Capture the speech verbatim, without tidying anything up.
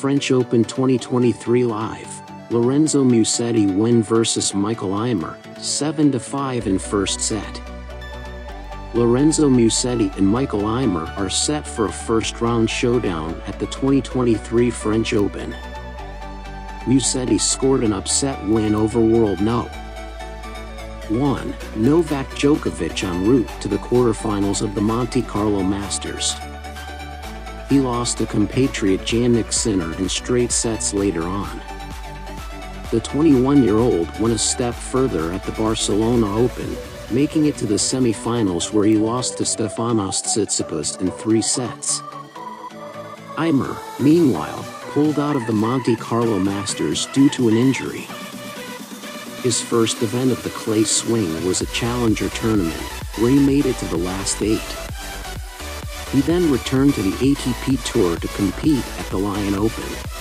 French Open twenty twenty-three live. Lorenzo Musetti win versus Mikael Ymer, seven to five in first set. Lorenzo Musetti and Mikael Ymer are set for a first-round showdown at the twenty twenty-three French Open. Musetti scored an upset win over world number one Novak Djokovic en route to the quarterfinals of the Monte-Carlo Masters. He lost to compatriot Jannik Sinner in straight sets later on. The twenty-one-year-old went a step further at the Barcelona Open, making it to the semi-finals where he lost to Stefanos Tsitsipas in three sets. Ymer, meanwhile, pulled out of the Monte Carlo Masters due to an injury. His first event of the clay swing was a challenger tournament, where he made it to the last eight. He then returned to the A T P Tour to compete at the Lyon Open.